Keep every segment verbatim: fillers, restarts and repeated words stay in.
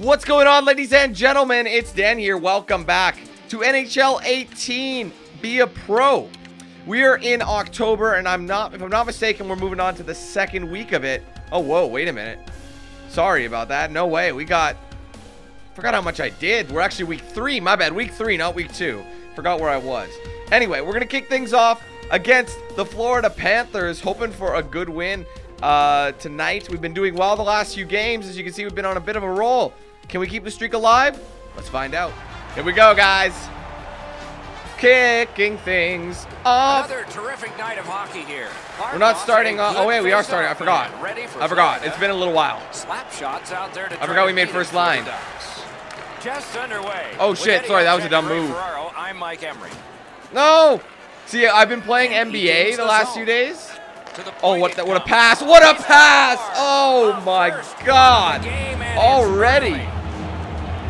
What's going on, ladies and gentlemen? It's Dan here. Welcome back to N H L eighteen. Be a Pro. We are in October, and I'm not, if I'm not mistaken, we're moving on to the second week of it. Oh, whoa, wait a minute. Sorry about that. No way. We got, forgot how much I did. We're actually week three. My bad. Week three, not week two. Forgot where I was. Anyway, we're going to kick things off against the Florida Panthers, hoping for a good win uh, tonight. We've been doing well the last few games. As you can see, we've been on a bit of a roll. Can we keep the streak alive? Let's find out. Here we go, guys. Kicking things off. Another terrific night of hockey here. We're not starting off. Oh, wait, we are starting. I forgot. I forgot. It's been a little while. Slap shots out there to I forgot we made first line. Just underway. Oh, shit. Sorry, that was a dumb move. I'm Mike Emery. No. See, I've been playing N B A the last few days. Oh, what, the, what a pass. What a pass. Oh, my God. Already.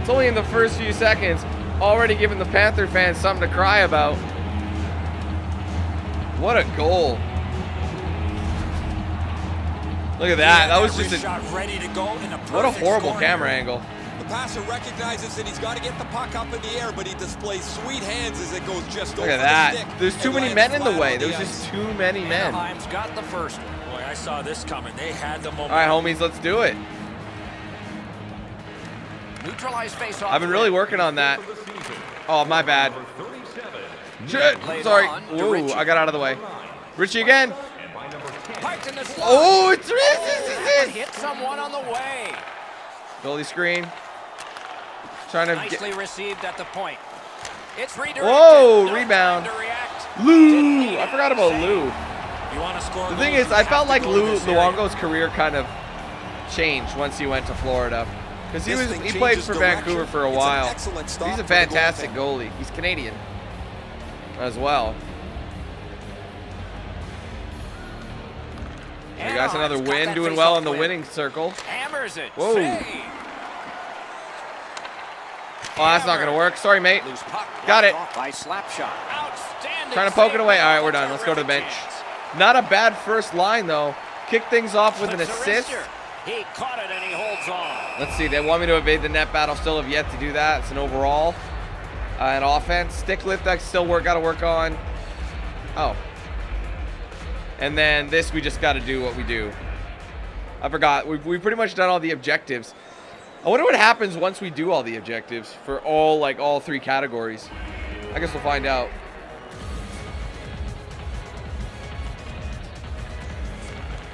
It's only in the first few seconds. Already giving the Panther fans something to cry about. What a goal. Look at that. That was just a... What a horrible camera angle. The passer recognizes that he's got to get the puck up in the air, but he displays sweet hands as it goes just over the stick. Look at that. There's too many men in the way. There's just too many men. Anaheim's got the first one. Boy, I saw this coming. They had the moment. All right, homies, let's do it. Neutralized face off. I've been really working on that. Oh, my bad. Shit. Sorry. Ooh, I got out of the way. Richie again. Oh, it's this. Hit someone on the way. Goalie screen. Trying to nicely received at the point. It's redirected. Whoa, rebound. Lou. I forgot about Lou. You want to score? The thing is, I felt like Lou Luongo's career kind of changed once he went to Florida. Because he was he played for Vancouver for a while. He's a fantastic goalie. He's Canadian as well. We got another win, doing well in the winning circle. Whoa. Oh, that's not gonna work. Sorry, mate. Got it. Trying to poke it away. Alright, we're done. Let's go to the bench. Not a bad first line though. Kick things off with an assist. He caught it and he holds on. Let's see, they want me to evade the net battle. Still have yet to do that. It's an overall. Uh, an offense. Stick lift, I still work, gotta work on. Oh. And then this, we just gotta do what we do. I forgot. We've, we've pretty much done all the objectives. I wonder what happens once we do all the objectives for all, like, all three categories. I guess we'll find out.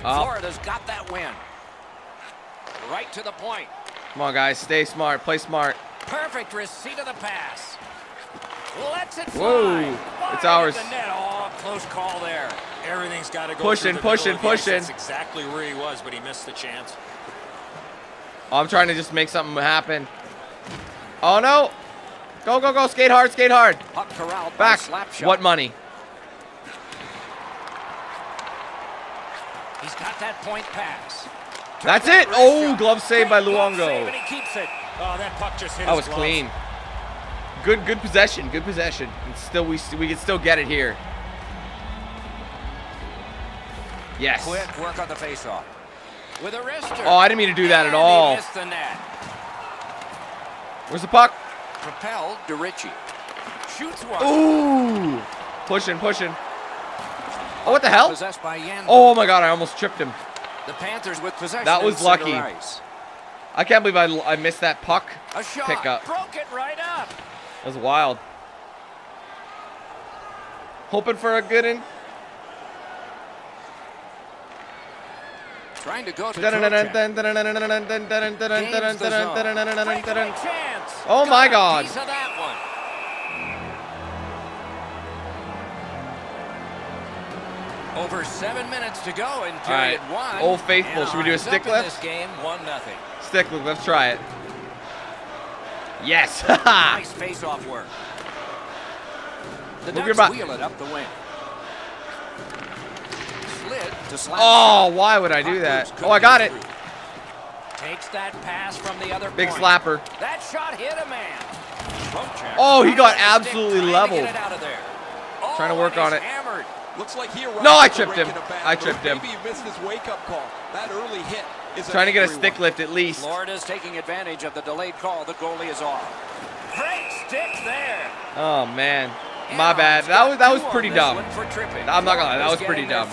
Oh. Florida's got that win. Right to the point. Come on, guys. Stay smart. Play smart. Perfect receipt of the pass. Let's it fly. Whoa. It's ours. Oh, close call there. Everything's got to go. Pushing, pushing, pushing. That's exactly where he was, but he missed the chance. Oh, I'm trying to just make something happen. Oh, no. Go, go, go. Skate hard, skate hard. Back. What money? He's got that point pass. That's it. Oh, glove save by Luongo. That was clean. Good, good possession. Good possession. And still, we we can still get it here. Yes. Quick work on the faceoff. With a wrister. Oh, I didn't mean to do that at all. Where's the puck? Propelled to Richie. Shoots one. Ooh, pushing, pushing. Oh, what the hell? Oh my God, I almost tripped him. The Panthers with possession. That was lucky. I can't believe I, I missed that puck pickup. Broke it right up. That was wild. Hoping for a good in. Trying to go to oh my God. Over seven minutes to go in period one. All right. Old Faithful. Should we do a stick lift? This game, one nothing. Stick lift. Let's try it. Yes. Nice face-off work. The Ducks wheel it up the wing. Slid to slap. Oh, why would I do that? Oh, I got it. Takes that pass from the other big slapper. That shot hit a man. Oh, he got absolutely leveled. Trying to work on it. Looks like he no, I tripped him. I tripped him. He missed his wake-up call. That early hit Trying to get a stick lift at least. Florida's taking advantage of the delayed call. The goalie is off. Great stick there. Oh, man. My bad. That was that was pretty dumb. I'm not gonna lie, that was pretty dumb.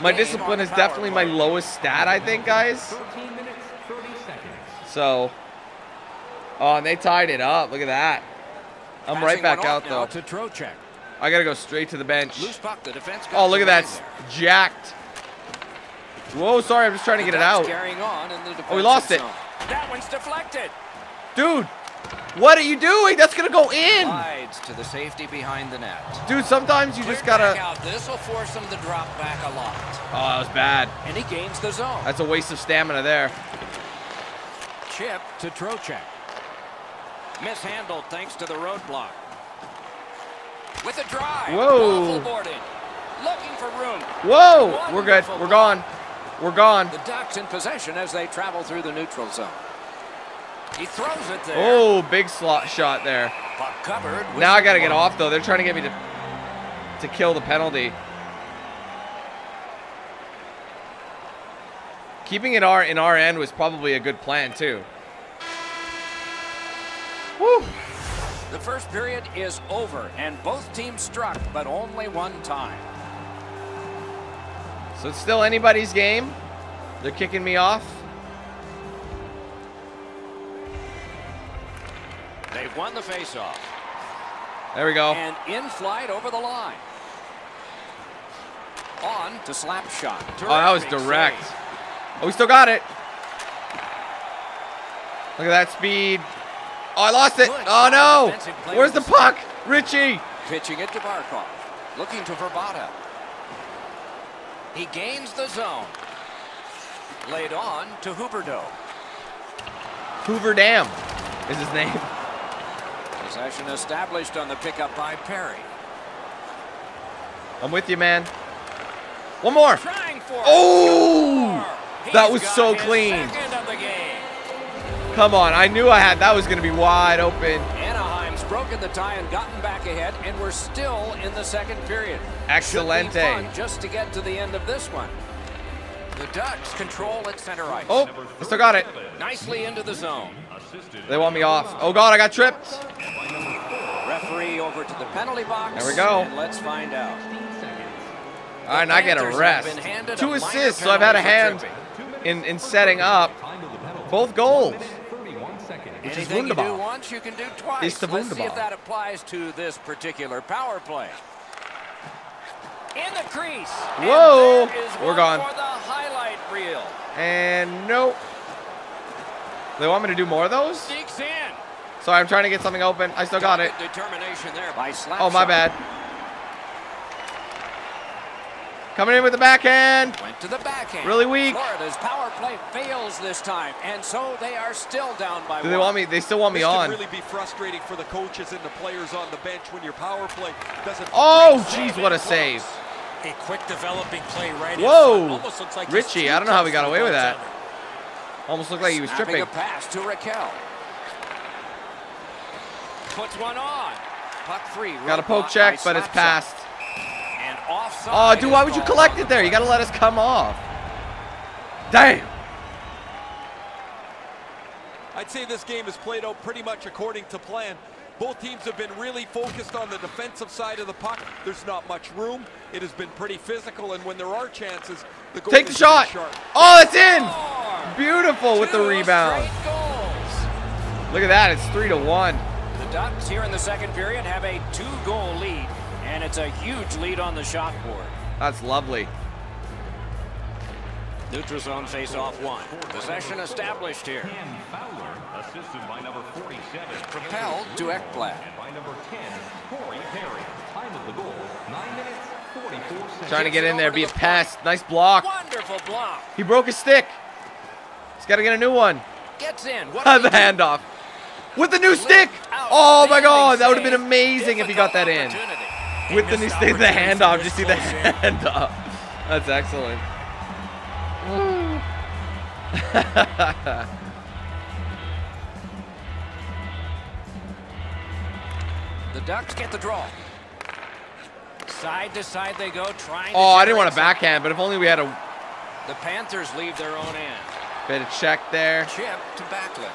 My discipline is definitely my lowest stat, I think, guys. So, oh, and they tied it up. Look at that. I'm right back out though. I gotta go straight to the bench. Oh, look at that, it's jacked. Whoa, sorry, I'm just trying to get it out. Oh, we lost it. That one's deflected. Dude. What are you doing? That's gonna go in. Slides to the safety behind the net. Dude, sometimes you Clear just gotta. This will force him to drop back a lot. Oh, that was bad. And he gains the zone. That's a waste of stamina there. Chip to Trocheck. Mishandled thanks to the roadblock. With a drive. Whoa. Looking for room. Whoa. Wonderful. We're good. We're gone. We're gone. The Ducks in possession as they travel through the neutral zone. He throws it there. Oh, big slot shot there. Now I gotta get off though. They're trying to get me to to kill the penalty. Keeping it our in our end was probably a good plan too. Woo! The first period is over, and both teams struck, but only one time. So it's still anybody's game. They're kicking me off. They've won the faceoff. There we go. And in flight over the line. On to slap shot. Direct. Oh, that was direct. Save. Oh, we still got it. Look at that speed. Oh, I lost it. Good. Oh no! Where's the puck, Richie? Pitching it to Barkov. Looking to Verbata. He gains the zone. Laid on to Hoover Dam. Hoover Dam is his name. Possession established on the pickup by Perry. I'm with you, man. One more. Oh, that was so clean. Come on, I knew I had. That was going to be wide open. Anaheim's broken the tie and gotten back ahead, and we're still in the second period. Excellent day. Just to get to the end of this one. The Ducks control at center ice. Oh, I still got it. Nicely into the zone. They want me off. Oh, God, I got tripped. Referee over to the penalty box. There we go. And let's find out. All right, and I get a rest. Two assists, so I've had a hand in, in setting up both goals, which is wunderbar. It's the wunderbar. Let's see if that applies to this particular power play. In the crease. Whoa. We're gone. For the highlight reel. And nope. They want me to do more of those? Sorry, I'm trying to get something open. I still got it. Determination there by slap. Oh, my bad. Coming in with the backhand. Went to the backhand. Really weak. Florida's power play fails this time, and so they are still down by one. Do they want me? They still want me on. This could really be frustrating for the coaches and the players on the bench when your power play doesn't. Oh, jeez, what a save! A quick developing play right in. Whoa, Richie! I don't know how he got away with that. Almost looked like he was tripping. A pass to Raquel. Puts one on. Puck free. Got a poke check, but it's passed. And offside. Oh, dude, why would you collect it there? You got to let us come off. Damn. I'd say this game is played out pretty much according to plan. Both teams have been really focused on the defensive side of the puck. There's not much room. It has been pretty physical, and when there are chances, the goal take the shot. Oh, it's in. Beautiful with the rebound. Look at that. It's three to one. The Ducks here in the second period have a two-goal lead, and it's a huge lead on the shot board. That's lovely. Neutral zone face-off one. Possession established here. Dan Fowler, assisted by number forty-seven. Propelled to Ekblad. And by number ten, Corey Perry. Time of the goal, nine minutes, forty-four seconds. Trying to get in there, be a pass. Nice block. Wonderful block. He broke his stick. He's got to get a new one. Gets in. What the handoff. With the new stick. Oh, my God. That would have been amazing if he got that in. With the new stick, the handoff. Just see the handoff. That's excellent. The Ducks get the draw. Side to side they go, trying. Oh, I didn't want a backhand, but if only we had a. The Panthers leave their own end. Bit of check there. Chip to Backlund.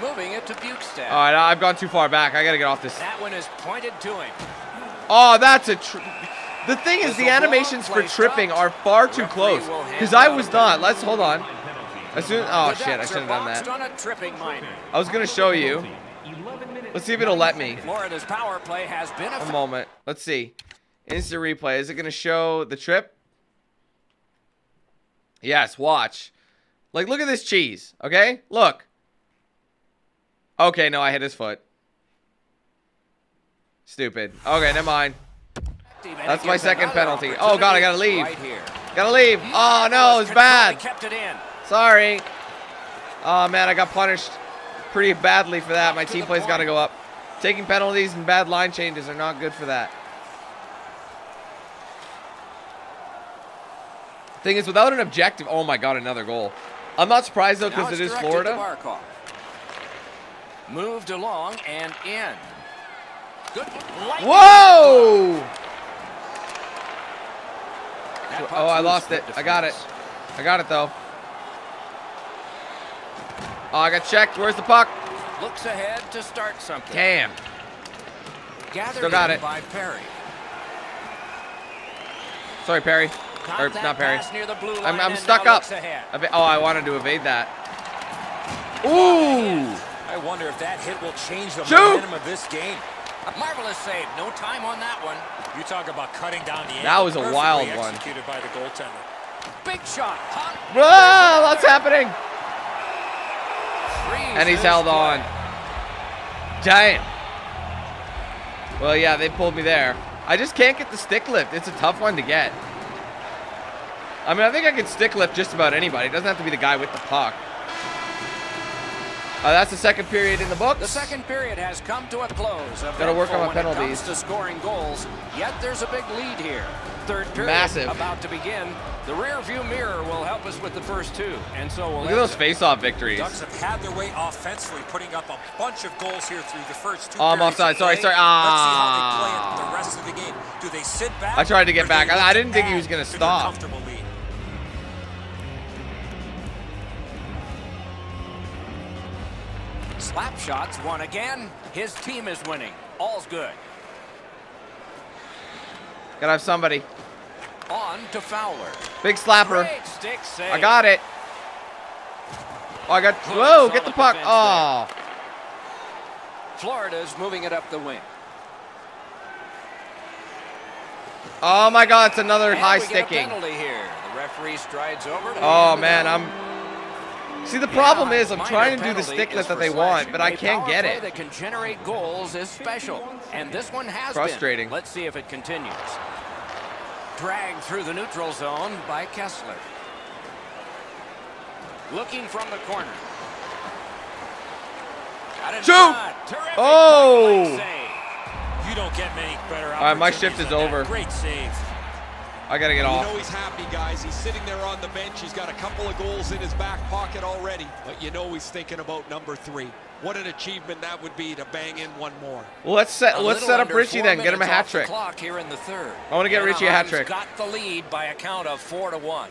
Moving it to Bukestad. All right, I've gone too far back. I got to get off this. That one is pointed to him. Oh, that's a... Tr the thing is, the, the animations for tripping are far too close. Because I was not. Let's hold on. As soon, oh, shit. I shouldn't have done that. I was going to show you. Let's see if it'll let me. Florida's power play has been a, a moment. Let's see. Instant replay. Is it going to show the trip? Yes, watch. Like, look at this cheese, okay? Look. Okay, no, I hit his foot. Stupid. Okay, never mind. That's my second penalty. Oh, God, I gotta leave. Gotta leave. Oh, no, it's bad. Sorry. Oh, man, I got punished pretty badly for that. My team play's gotta go up. Taking penalties and bad line changes are not good for that. Thing is, without an objective, oh my God, another goal. I'm not surprised though, because it is Florida. Moved along and in. Good. Whoa! Oh, I lost it. I got it. I got it though. Oh, I got checked. Where's the puck? Looks ahead to start something. Damn. Still got it. By Perry. Sorry, Perry. Or not Perry. I'm, I'm stuck up. Eva oh, I wanted to evade that. Ooh! I wonder if that hit will change the Shoot. momentum of this game. A marvelous save. No time on that one. You talk about cutting down the. That was a wild one. Executed by the goaltender. Big shot. Whoa! What's happening? Freeze and he's held play. on. Damn. Well, yeah, they pulled me there. I just can't get the stick lift. It's a tough one to get. I mean, I think I could stick lift just about anybody. It doesn't have to be the guy with the puck. Uh, that's the second period in the books. The second period has come to a close. Got to work on my penalties. To scoring goals, yet there's a big lead here. Third period Massive. about to begin. The rear view mirror will help us with the first two, and so we'll look at those face-off victories. Ducks have had their way offensively, putting up a bunch of goals here through the first two. Oh, I'm offside. Sorry, sorry. Ah. Let's see how they play it the rest of the game. Do they sit back? I tried to get back. I, I didn't think he was going to stop. Slap shots won again. His team is winning. All's good. Gotta have somebody. On to Fowler. Big slapper. Stick save. I got it. Oh, I got. Whoa, get the puck. Oh. Florida's moving it up the wing. Oh my God, it's another and high sticking. Penalty here. The referee strides over. To oh man, I'm. See, the problem yeah, is I'm trying to do the stick lift that they want, but I can't get it. That can generate goals is special, and this one has Frustrating. Been. Let's see if it continues. Dragged through the neutral zone by Kessler. Looking from the corner. Got it. Shoot! Oh! You don't get many better. All right, my shift is over. Great save. I gotta get off. You know he's happy, guys. He's sitting there on the bench. He's got a couple of goals in his back pocket already. But you know he's thinking about number three. What an achievement that would be to bang in one more. Well, let's set. Let's set up Richie then. Get him a hat trick. Clock here in the third. I want to get Richie a hat trick. Got the lead by a count of four to one.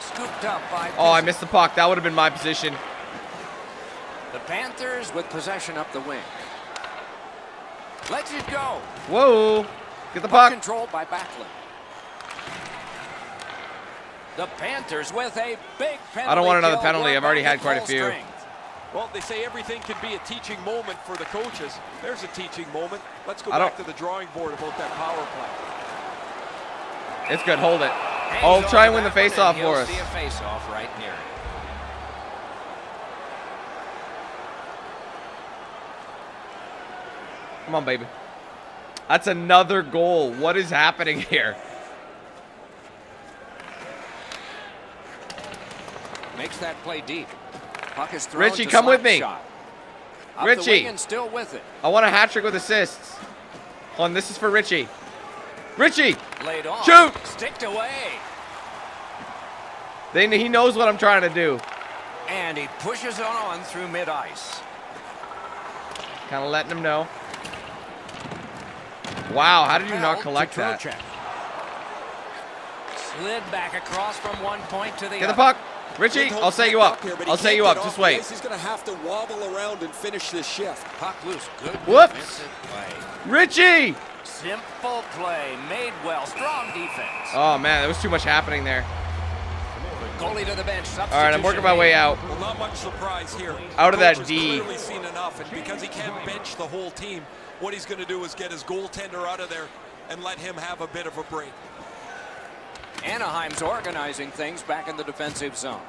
Scooped up by. Oh, I missed the puck. That would have been my position. The Panthers with possession up the wing. Let's it go. Whoa. Get the puck. Controlled by Backlund. The Panthers with a big penalty. I don't want another penalty. I've already had quite a few. Well, they say everything can be a teaching moment for the coaches. There's a teaching moment. Let's go back to the drawing board about that power play. It's good. Hold it. Oh, try and win the faceoff for us. See a faceoff right near it. Come on, baby. That's another goal. What is happening here? Makes that play deep. Puck is thrown. Richie, come with me. Shot. Richie. And still with it. I want a hat trick with assists. Hold on, this is for Richie. Richie. Laid off. Shoot. Sticked away. Then he knows what I'm trying to do. And he pushes on through mid ice. Kind of letting him know. Wow, how did you not collect that? slid back across from one point to the Get the puck. Richie, I'll set you up. Here, I'll set you up. Just wait. He's going to have to wobble around and finish this shift. Puck loose. Good. Whoops. Richie! Simple play. Made well. Strong defense. Oh, man. There was too much happening there. Goalie to the bench. All right, I'm working my way out. Well, not much surprise here. Out of that D. Clearly seen enough, and because he can't bench the whole team, what he's going to do is get his goaltender out of there and let him have a bit of a break. Anaheim's organizing things back in the defensive zone.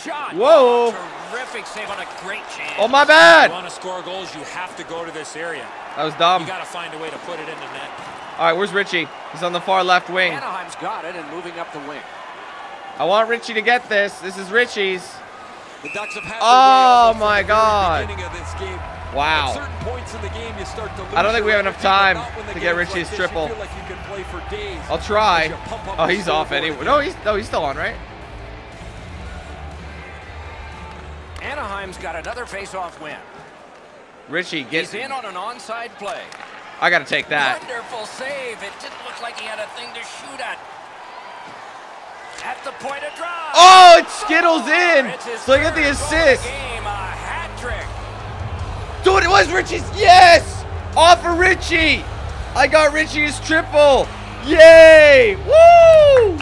Shot. Whoa. Terrific save on a great chance. Oh, my bad. If you want to score goals, you have to go to this area. That was dumb. You got to find a way to put it in the net. All right, where's Richie? He's on the far left wing. Anaheim's got it and moving up the wing. I want Richie to get this. This is Richie's. The Ducks have had oh, the my God. The of this game. Wow. At points in the game, you start to lose. I don't think we have enough time to get Richie's like triple. This, like I'll try. Oh, he's off anyway. No, he's, no, he's still on, right? Anaheim's got another face-off win. Richie gets he's in on an onside play. I got to take that. Wonderful save. It didn't look like he had a thing to shoot at. At the point of drive. Oh, it skittles in. So I get the assist. Game, a hat trick. Dude, it was Richie's. Yes. Off of Richie. I got Richie's triple. Yay. Woo.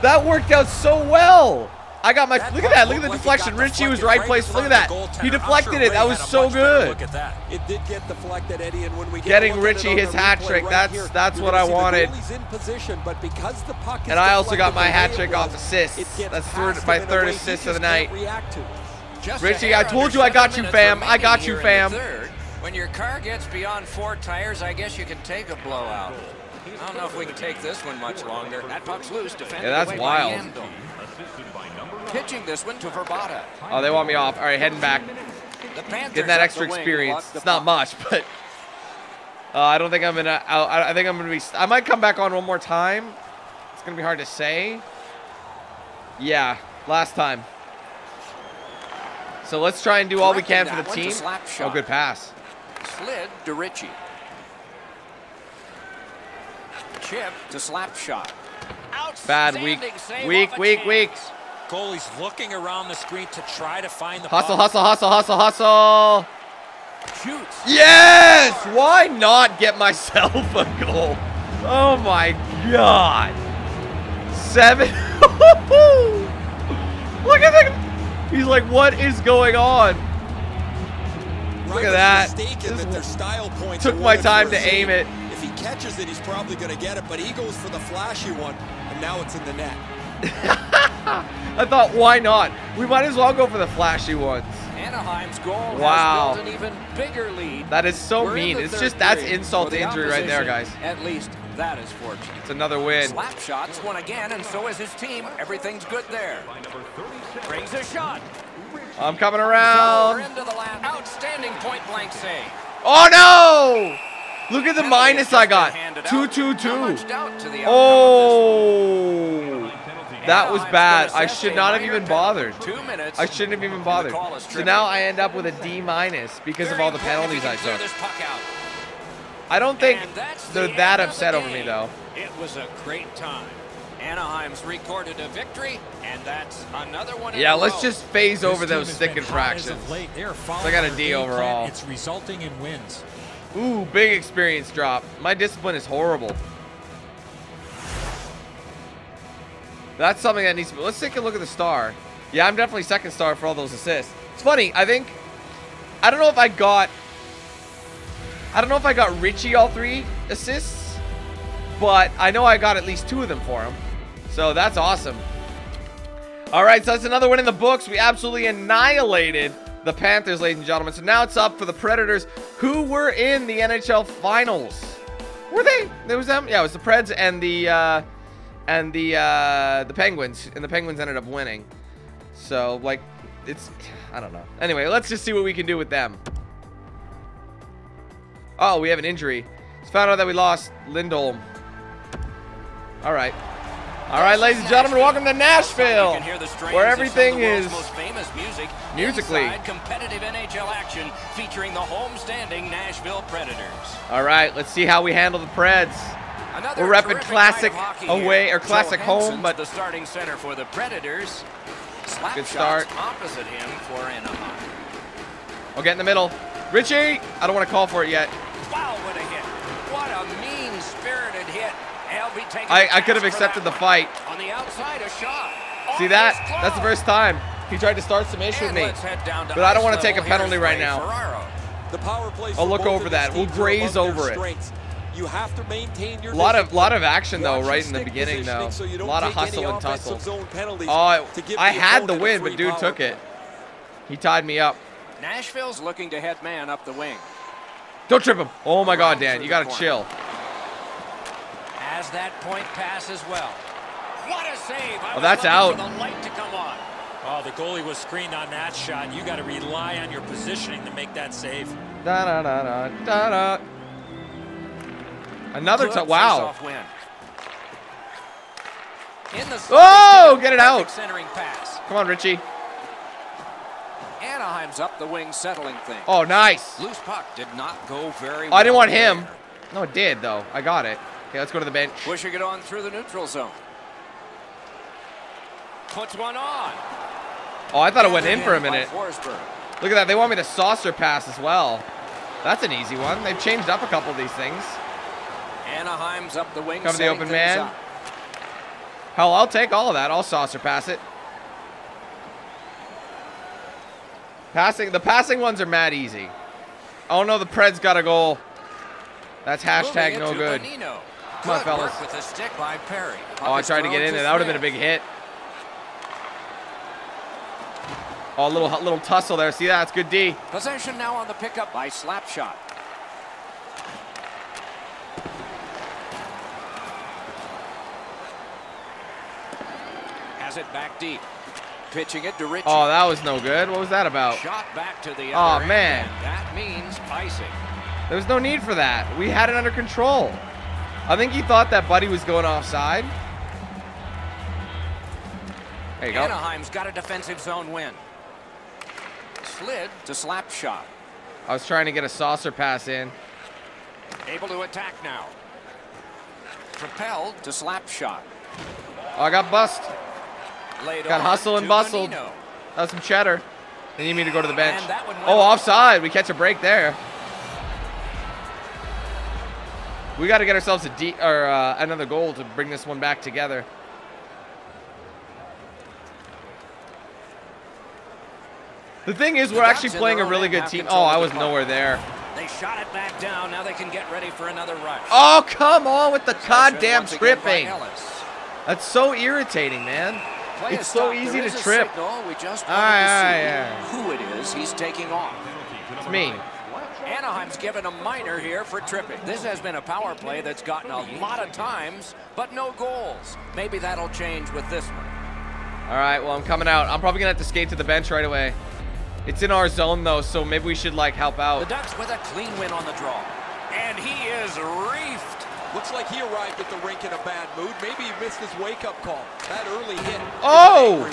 That worked out so well. I got my. That look at that. Look at the like deflection. Richie was right, right place. Look at that. He deflected sure it. That was so good. Look at that. It did get deflected, Eddie. And when we get getting Richie his hat trick. Right that's here, that's what I wanted. In position, but because the puck is and I also got my hat trick off assists. That's third, my third assist of the night. Richie, I told you I got you, fam. I got you, fam. When your car gets beyond four tires, I guess you can take a blowout. I don't know if we can take this one much longer. That puck's loose. Defended yeah, that's wild. Pitching this one to Verbata. Oh, they want me off. All right, heading back. Getting that extra experience. It's not much, but uh, I don't think I'm gonna. I, I think I'm gonna be. I might come back on one more time. It's gonna be hard to say. Yeah, last time. So let's try and do all we can for the team. Oh, good pass. Slid to Richie. Chip to slap shot. Bad week. Week. Week. Week. Goalie's looking around the screen to try to find the hustle, puck. hustle, hustle, hustle, hustle. Shoots. Yes! Why not get myself a goal? Oh my God! Seven. Look at that. He's like, what is going on? Look at that. That their style points took my time to aim it. If he catches it, he's probably going to get it, but he goes for the flashy one, and now it's in the net. I thought, why not? We might as well go for the flashy ones. Anaheim's goal wow. has built an even bigger lead. That is so We're mean. It's just that's insult to injury right there, guys. At least that is fortunate. It's another win. Slap shots won again, and so is his team. Everything's good there. Brings a shot. I'm coming around. Into the lap. Outstanding point blank save. Oh no! Look at the Penalty minus I got. two two two. Oh. That was bad. I should not have even bothered. I shouldn't have even bothered. So now I end up with a D minus because of all the penalties I took. I don't think they're that upset over me, though. It was a great time. Anaheim's recorded a victory, and that's another one. Yeah, let's just phase over those stick infractions. I got a D overall. It's resulting in wins. Ooh, big experience drop. My discipline is horrible. That's something that needs to be. Let's take a look at the star. Yeah, I'm definitely second star for all those assists. It's funny. I think. I don't know if I got. I don't know if I got Richie all three assists. But I know I got at least two of them for him. So that's awesome. All right. So that's another win in the books. We absolutely annihilated the Panthers, ladies and gentlemen. So now it's up for the Predators, who were in the N H L Finals. Were they? It was them? Yeah, it was the Preds and the. Uh, And the uh, the Penguins, and the Penguins ended up winning. So, like, it's, I don't know. Anyway, let's just see what we can do with them. Oh, we have an injury. Just found out that we lost Lindholm. All right. All right, ladies and gentlemen, welcome to Nashville, where everything is musically. Competitive N H L action featuring the home-standing Nashville Predators. All right, let's see how we handle the Preds. Another we're repping classic away or classic home, but the starting center for the Predators. Slap good start. Opposite him for Anaheim. I'll get in the middle. Richie, I don't want to call for it yet. Wow, what a hit. What a mean-spirited hit. Be I, I could have accepted the fight. On the outside, a shot. See that? That's the first time. He tried to start some ish with me, but I don't want to take a penalty right now. The power play I'll look over that. We'll graze over it. You have to maintain your a lot of lot of action though right in the beginning though. So a lot of hustle and tussle. Oh, it, I had the win, but dude took it. He tied me up. Nashville's looking to head man up the wing. Don't trip him. Oh my God, Dan, you gotta chill. Has that point pass as well. What a save! Oh, that's out. Oh, the goalie was screened on that shot. You got to rely on your positioning to make that save. Da da da da da da. Another time. Wow. In the oh, get it out. Centering pass. Come on, Richie. Anaheim's up the wing, settling things. Oh, nice. Loose puck did not go very well. Oh, I didn't want him. No, it did though. I got it. Okay, let's go to the bench. Wishing it on through the neutral zone. Puts one on. Oh, I thought it went in for a minute. Look at that. They want me to saucer pass as well. That's an easy one. They've changed up a couple of these things. Anaheim's up the wing. Come to the open man. Up. Hell, I'll take all of that. I'll saucer pass it. Passing. The passing ones are mad easy. Oh, no. The Preds got a goal. That's hashtag no good. Bonino. Come on, fellas. With the stick by Perry. Oh, I tried to get in there. That would have been a big hit. Oh, a little, little tussle there. See that? It's good D. Possession now on the pickup by Slapshot. Has it back deep. Pitching it to Richie. Oh, that was no good. What was that about? Shot back to the other. Oh, man. End. That means icing. There was no need for that. We had it under control. I think he thought that Buddy was going offside. There you go. Anaheim's got a defensive zone win. Slid to slap shot. I was trying to get a saucer pass in. Able to attack now. Propelled to slap shot. Oh, I got bust. Laid got hustle and bustled. Bonino. That was some cheddar. They need me to go to the bench. Oh, offside. We catch a break there. We got to get ourselves a D or uh, another goal to bring this one back together. The thing is, we're actually playing a really good team. Oh, I was nowhere there. They shot it back down. Now they can get ready for another rush. Oh, come on with the goddamn tripping. That's so irritating, man. It's so easy to trip. All right, all right. Who it is, he's taking off. It's me. Anaheim's given a minor here for tripping. This has been a power play that's gotten a lot of times, but no goals. Maybe that'll change with this one. All right, well, I'm coming out. I'm probably going to have to skate to the bench right away. It's in our zone, though, so maybe we should, like, help out. The Ducks with a clean win on the draw. And he is reefed. Looks like he arrived at the rink in a bad mood. Maybe he missed his wake-up call. That early hit. Oh!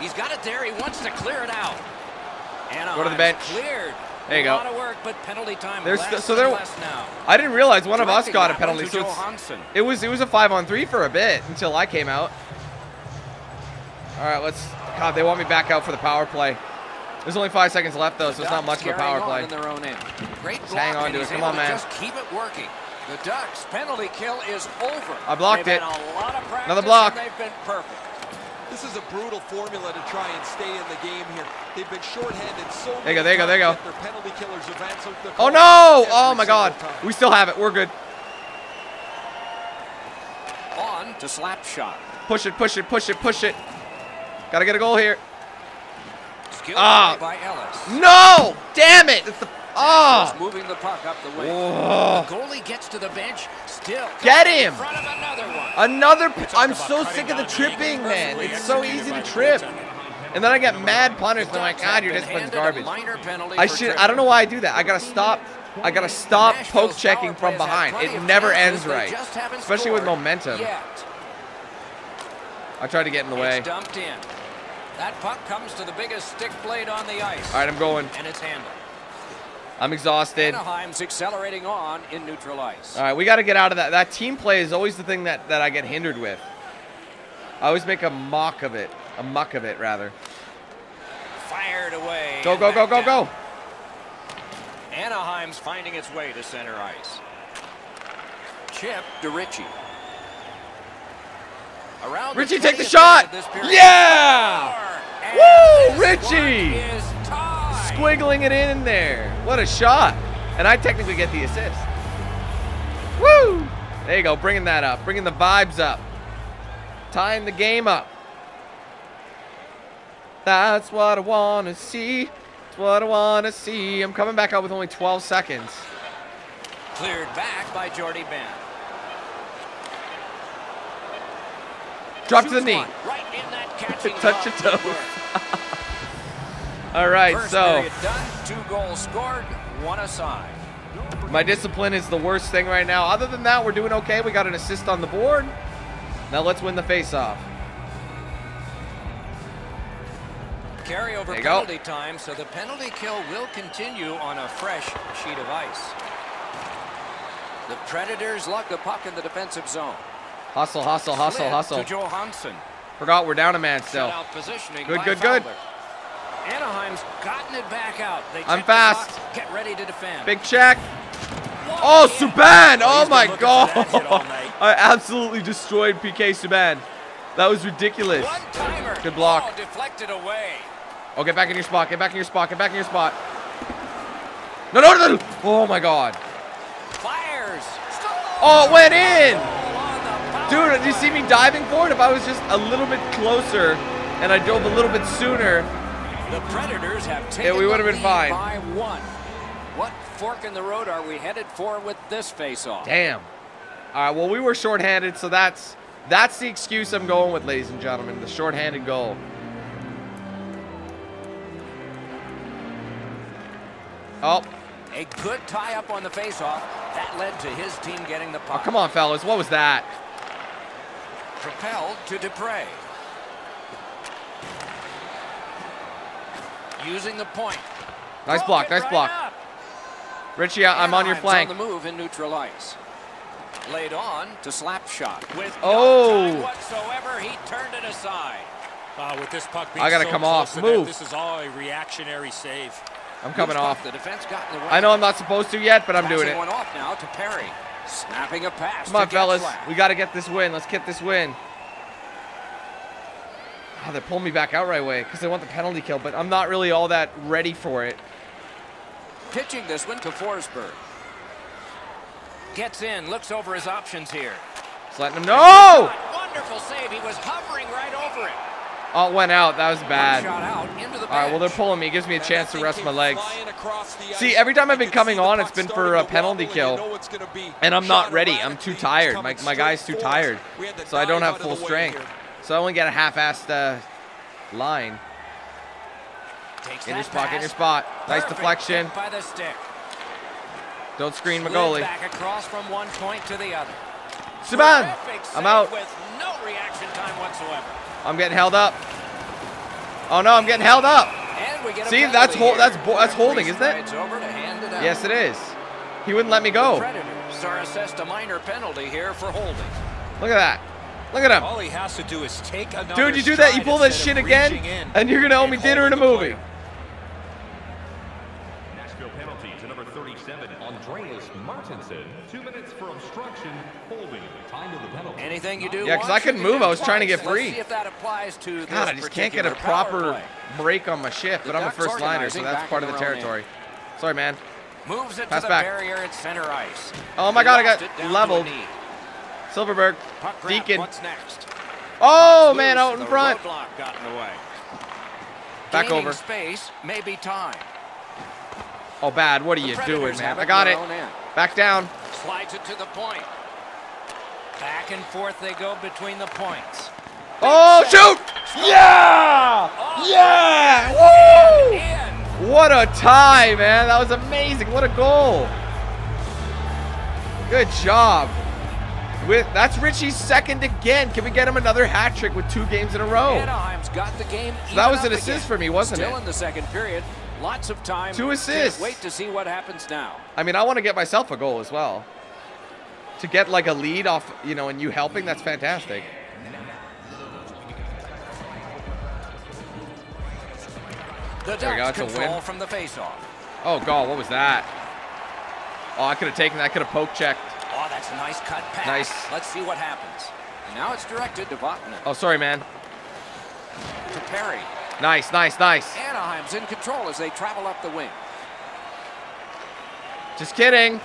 He's got it there. He wants to clear it out. Anaheim's go to the bench. Cleared. There you go. A lot of work, but penalty time less so there, less now. I didn't realize one of us got a penalty. So it's, it, was, it was a five on three for a bit until I came out. All right, let's... God, they want me back out for the power play. There's only five seconds left, though, so it's not much of a power play. Just hang on to it. Come on, man. Just keep it working. The Ducks' penalty kill is over. I blocked it. Another block. They've been perfect. This is a brutal formula to try and stay in the game here. They've been shorthanded so much. There you go, there you go, there you go. Penalty killers have answered the call. Oh, no! Oh, my God. We still have it. We're good. On to slap shot. Push it, push it, push it, push it. Got to get a goal here. Ah! Uh, no! Damn it! It's the ah! Oh. Moving the puck up the wing. Oh. The goalie gets to the bench. Still. Get him! In front of another one. Another. I'm so sick of the tripping, man. It's so easy to trip. And then I get mad punished. I'm like, God, your discipline's garbage. I should. I don't know why I do that. I gotta stop. I gotta stop poke checking from behind. It never ends right, especially with momentum. I tried to get in the way. Dumped in. That puck comes to the biggest stick blade on the ice. All right, I'm going. And it's handled. I'm exhausted. Anaheim's accelerating on in neutral ice. All right, we got to get out of that. That team play is always the thing that, that I get hindered with. I always make a mock of it. A muck of it, rather. Fired away. Go, go, go, go, go. Anaheim's finding its way to center ice. Chip to Richie. Around Richie, take the shot. Yeah! Woo, Richie! Squiggling it in there. What a shot. And I technically get the assist. Woo! There you go, bringing that up. Bringing the vibes up. Tying the game up. That's what I want to see. That's what I want to see. I'm coming back out with only twelve seconds. Cleared back by Jordy Benn. Drop to the knee. Right in that catching touch your toe. All right, first so. Done, two goals scored, one aside. My discipline is the worst thing right now. Other than that, we're doing okay. We got an assist on the board. Now let's win the face-off. Carry over penalty go. time, so the penalty kill will continue on a fresh sheet of ice. The Predators lock the puck in the defensive zone. Hustle, hustle, hustle, Slid hustle. To Johansson. Forgot we're down a man still. Good, good, good. Anaheim's gotten it back out. They I'm fast. Box, get ready to defend. Big check. Oh, oh Subban! Oh my God! I absolutely destroyed P K Subban. That was ridiculous. Good block. Deflected away. Oh, get back in your spot. Get back in your spot. Get back in your spot. No, no, no. no. Oh, my God. Fires. Oh, it went in. Dude, did you see me diving for it? If I was just a little bit closer and I dove a little bit sooner, the Predators have taken yeah, we would have been fine. By one. What fork in the road are we headed for with this face-off? Damn. All right, well, we were shorthanded, so that's... That's the excuse I'm going with, ladies and gentlemen, the shorthanded goal. Oh. A good tie-up on the face-off. That led to his team getting the puck. Oh, come on, fellas. What was that? Propelled to Dupre. Using the point. Nice block, nice block. Richie, I'm on your flank. On the move in neutral ice. Laid on to slap shot. With oh! No whatsoever, he turned it aside. Uh, with this puck being I gotta so come off. Move. That, this is all a reactionary save. I'm coming Moves off. The defense got in the way. I know I'm not supposed to yet, but I'm Passing doing it. One off now to Perry, snapping a pass. Come on, fellas, we gotta get this win. Let's get this win. Oh, they pulled me back out right away because they want the penalty kill, but I'm not really all that ready for it. Pitching this one to Forsberg. Gets in, looks over his options here. Just letting him know. Wonderful save. He was hovering right over it. Oh, it went out. That was bad. All right, well, they're pulling me. It gives me a chance to rest my legs. See, every time I've been coming on, it's been for a penalty kill. And I'm not ready. I'm too tired. My, my guy's too tired. So I don't have full strength. So I only get a half-assed uh, line. Get in your spot. Get in your spot. Nice deflection. By the stick. Don't screen my goalie. Back across from one point to the other. Subban, I'm out. With no reaction time whatsoever. I'm getting held up. Oh no, I'm getting held up. And we get See, that's ho that's bo that's holding, isn't it? it yes, it is. He wouldn't let me go. Predators are assessed a minor penalty here for holding. Look at that. Look at him. All he has to do is take another. Dude, you do that, you pull that shit again, in, and you're gonna owe me dinner in a movie. Player. two minutes for obstruction, holding time of the penalty. Anything you do. Yeah, because I couldn't move. I was trying to get free. If that applies to God, I just can't get a proper break on my shift, but I'm a first liner, so that's part of the territory. Sorry, man. Moves it to the barrier at center ice. Oh my God, I got leveled. Silverberg, Deacon. What's next? Oh man, out in front. Back over. Space, maybe time. Oh, bad. What are you doing, man? I got it. Back down. Slides it to the point. Back and forth they go between the points. Oh, shoot! Yeah! Yeah! Woo! What a tie, man. That was amazing. What a goal. Good job. with that's Richie's second again. Can we get him another hat trick with two games in a row? Anaheim's got the game. So that was an assist again. for me, wasn't Still it? Still in the second period. Lots of time. Two assists. Wait to see what happens now. I mean, I want to get myself a goal as well. To get like a lead off, you know, and you helping, that's fantastic. The there we go, it's a win. From the faceoff. Oh, God, what was that? Oh, I could have taken that. I could have poke checked. Oh, that's a nice cut pass. Nice. Let's see what happens. And now it's directed to Botan. Oh, sorry, man. To Perry. Nice, nice, nice. Anaheim's in control as they travel up the wing. Just kidding.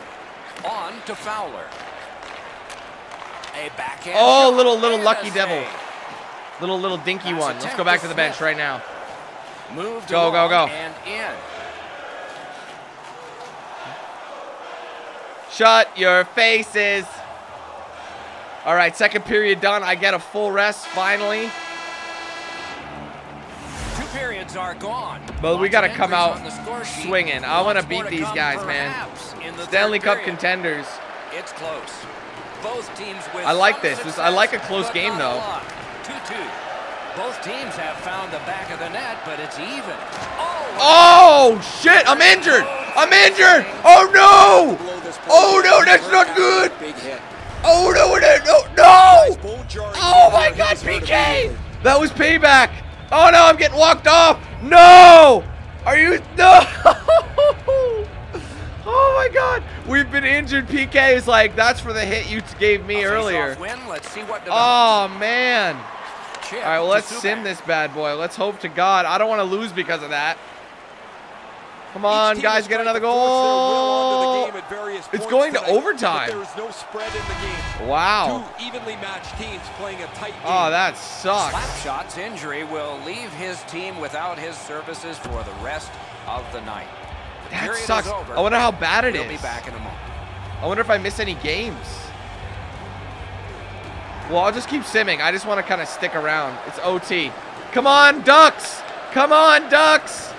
On to Fowler. A backhand. Oh, little, little lucky devil. Little, little dinky one. Let's go back to the bench right now. Move. Go, go, go. And in. Shut your faces. All right, second period done. I get a full rest finally. Two periods are gone. But we got to come out swinging. I want to beat these guys, man. Stanley Cup contenders. It's close. Both teams win. I like this. this. I like a close game though. two two. Both teams have found the back of the net, but it's even. Oh, oh shit! I'm injured. I'm injured. Oh no! Oh no! That's not good. Oh no! No! No! Oh my God, P K! That was payback. Oh no! I'm getting walked off. No! Are you no? Oh my God, we've been injured. P K is like, that's for the hit you gave me earlier. Let's see what oh man. All right, well, let's sim this bad boy. Let's hope to God. I don't want to lose because of that. Come on, guys, get another goal. It's going to overtime. There is no spread in the game. Wow. Two evenly matched teams playing a tight game. Oh, that sucks. Slapshot's injury will leave his team without his services for the rest of the night. That sucks. I wonder how bad it is. We'll be back in a moment. I wonder if I miss any games. Well, I'll just keep simming. I just want to kind of stick around. It's O T. Come on, Ducks. Come on, Ducks.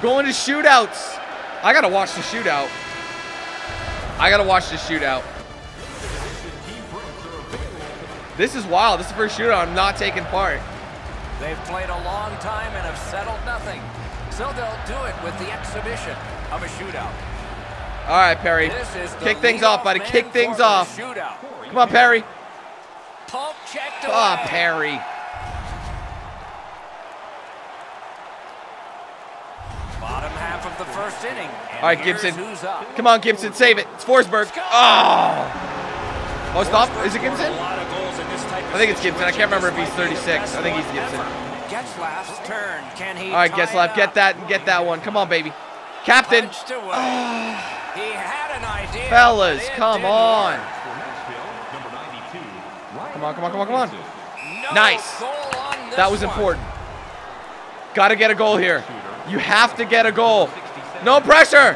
Going to shootouts. I got to watch the shootout. I got to watch the shootout. This is wild. This is the first shootout I'm not taking part. They've played a long time and have settled nothing. So they'll do it with the exhibition of a shootout. All right, Perry. Kick things off, buddy. Kick things off. Come on, Perry. Pulp checked away. Oh, Perry. Bottom half of the first inning. All right, Gibson. Come on, Gibson. Save it. It's Forsberg. Oh. Oh, stop. Is it Gibson? I think it's Gibson. I can't remember if he's thirty-six. I think he's Gibson. Getzlaff's turn. Can he? All right, Getzlaff. Get that and get that one. Come on, baby. Captain. Oh. He had an idea. Fellas, come on. Come on, come on, come on, come on. No nice. On that was important. One. Gotta get a goal here. You have to get a goal. No pressure.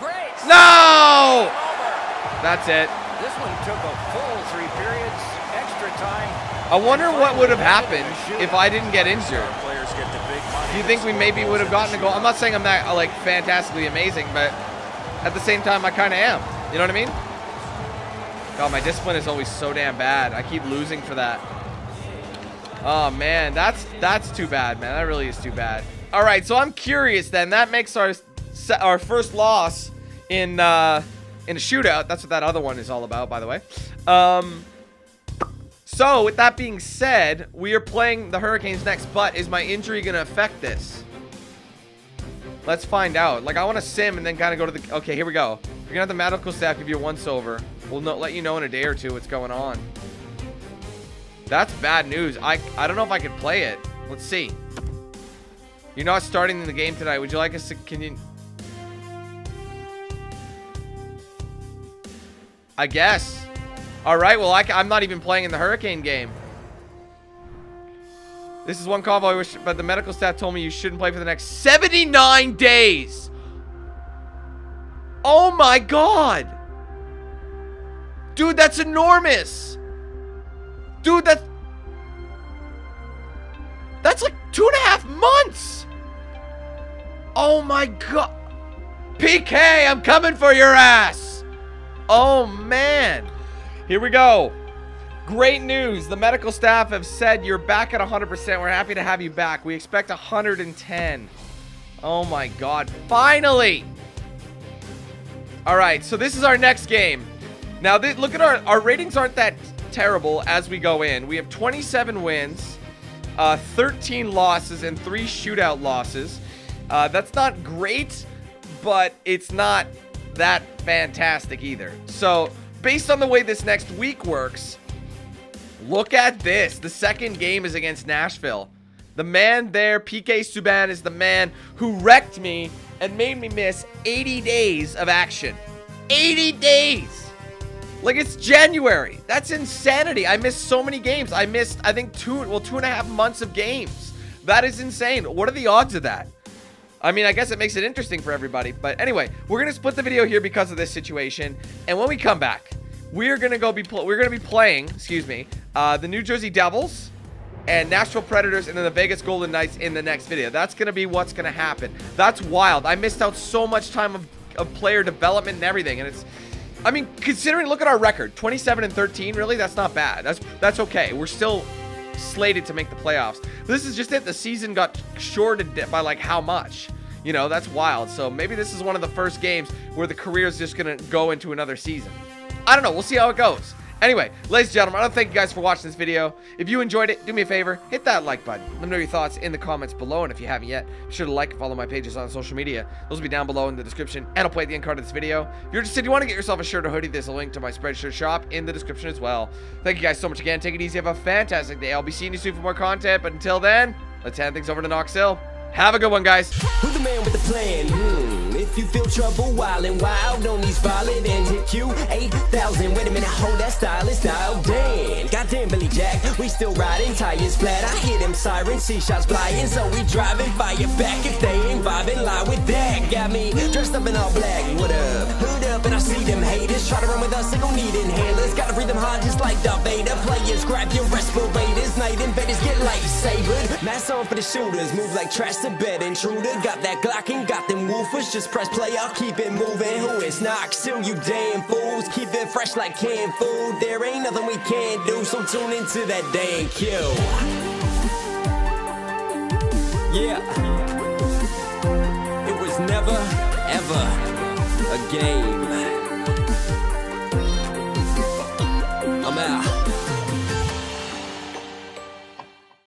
Great. No! That's it. This one took a full three periods, extra time. I wonder what would have happened if I didn't get injured. Do you think we maybe would have gotten a goal? I'm not saying I'm that like fantastically amazing, but at the same time I kinda am. You know what I mean? God, my discipline is always so damn bad. I keep losing for that. Oh, man. That's that's too bad, man. That really is too bad. All right, so I'm curious then. That makes our our first loss in, uh, in a shootout. That's what that other one is all about, by the way. Um, so, with that being said, we are playing the Hurricanes next, but is my injury going to affect this? Let's find out. Like, I want to sim and then kind of go to the... Okay, here we go. You're going to have the medical staff give you a once-over. We'll no, let you know in a day or two what's going on. That's bad news. I, I don't know if I could play it. Let's see. You're not starting the game tonight. Would you like us to... Can you... I guess. All right. Well, I, I'm not even playing in the Hurricane game. This is one convo I wish... But the medical staff told me you shouldn't play for the next seventy-nine days. Oh, my God. Dude, that's enormous. Dude, that's... That's like two and a half months. Oh, my God. P K, I'm coming for your ass. Oh, man. Here we go. Great news. The medical staff have said you're back at one hundred percent. We're happy to have you back. We expect one hundred ten. Oh my God. Finally. All right. So this is our next game. Now, th look at our, our ratings aren't that terrible as we go in. We have twenty-seven wins, uh, thirteen losses, and three shootout losses. Uh, that's not great, but it's not that fantastic either. So based on the way this next week works, look at this. The second game is against Nashville. The man there, P K Subban, is the man who wrecked me and made me miss eighty days of action. eighty days! Like, it's January. That's insanity. I missed so many games. I missed, I think, two, well, two and a half months of games. That is insane. What are the odds of that? I mean, I guess it makes it interesting for everybody. But anyway, we're going to split the video here because of this situation. And when we come back, we're going to go be we're going to be playing, excuse me, uh, the New Jersey Devils and Nashville Predators and then the Vegas Golden Knights in the next video. That's going to be what's going to happen. That's wild. I missed out so much time of, of player development and everything. And it's, I mean, considering, look at our record, twenty-seven and thirteen, really, that's not bad. That's, that's okay. We're still slated to make the playoffs. This is just it. The season got shorted by like how much, you know, that's wild. So maybe this is one of the first games where the career is just going to go into another season. I don't know. We'll see how it goes. Anyway, ladies and gentlemen, I want to thank you guys for watching this video. If you enjoyed it, do me a favor, hit that like button. Let me know your thoughts in the comments below. And if you haven't yet, be sure to like and follow my pages on social media. Those will be down below in the description. And I'll play at the end card of this video. If you're interested, you want to get yourself a shirt or hoodie, there's a link to my Spreadshirt shop in the description as well. Thank you guys so much again. Take it easy. Have a fantastic day. I'll be seeing you soon for more content. But until then, let's hand things over to Noxil. Have a good one, guys. Who's the man with the plan? Hmm. If you feel trouble, wild and wild, no need violent and hit you eight thousand. Wait a minute, hold that style, it's now Dan. Goddamn Billy Jack, we still riding, tires flat. I hear them sirens, see shots flying, so we driving fire back. If they ain't vibing, lie with that. Got me dressed up in all black, what up? Hood up, and I see them haters try to run with us, they gon' need inhalers. Gotta breathe them hard just like Darth Vader. Players, grab your respirators, night invaders get lightsabered. Mask on for the shooters, move like trash. The bed intruder got that Glock and got them woofers. Just press play, I'll keep it moving. Who is Noxil, you damn fools? Keep it fresh like canned food. There ain't nothing we can do, so tune into that damn kill. Yeah, it was never ever a game.